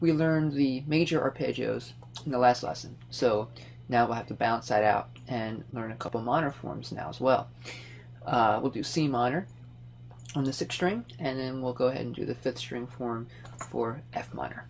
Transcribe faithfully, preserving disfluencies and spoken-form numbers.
we learned the major arpeggios in the last lesson, so now we'll have to balance that out and learn a couple minor forms now as well. Uh, we'll do C minor on the sixth string, and then we'll go ahead and do the fifth string form for F minor.